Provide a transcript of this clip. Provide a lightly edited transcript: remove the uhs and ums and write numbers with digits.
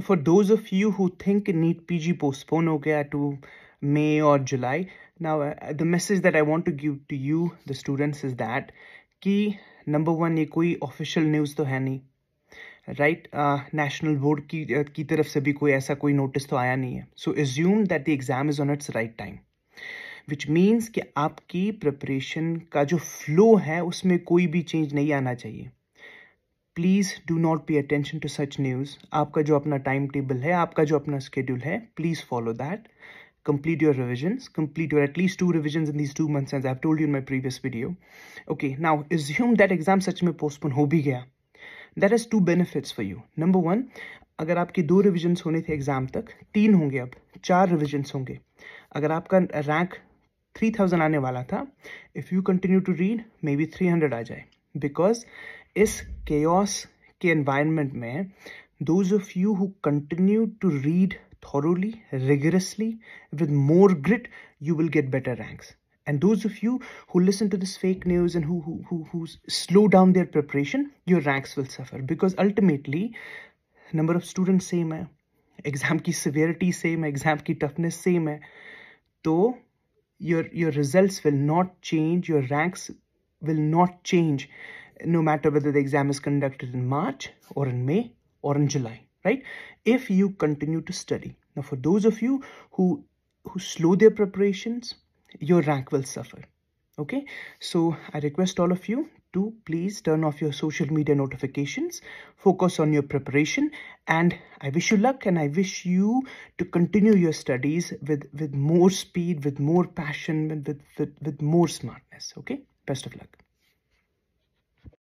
For those of you who think NEET PG postponed ho gaya to May or July, now the message that I want to give to you, the students, is that ki number one, ये कोई official news तो है नहीं, right? National Board की तरफ से भी कोई ऐसा कोई notice तो आया नहीं है. So assume that the exam is on its right time, which means कि आपकी preparation का जो flow है उसमें कोई भी change नहीं आना चाहिए. Please do not pay attention to such news. आपका जो अपना time table है, आपका जो अपना schedule है, please follow that. Complete your revisions, complete your at least 2 revisions in these 2 months, as I've told you in my previous video. Okay, now assume that exam सच में postpone हो भी गया. That has 2 benefits for you. Number one, अगर आपके 2 revisions होने थे exam तक, 3 होंगे अब, 4 revisions होंगे. अगर आपका rank 3000 आने वाला था, if you continue to read, maybe 300 आ जाए. Because इस chaos के environment में, those of you who continue to read thoroughly, rigorously, with more grit, you will get better ranks. And those of you who listen to this fake news and who slow down their preparation, your ranks will suffer, because ultimately number of students same hai, exam ki severity same hai, exam ki toughness same hai. So your results will not change, your ranks will not change, no matter whether the exam is conducted in March or in May or in July. Right? If you continue to study. Now, for those of you who slow their preparations, your rank will suffer. Okay? So, I request all of you to please turn off your social media notifications, focus on your preparation, and I wish you luck, and I wish you to continue your studies with more speed, with more passion, with more smartness. Okay? Best of luck.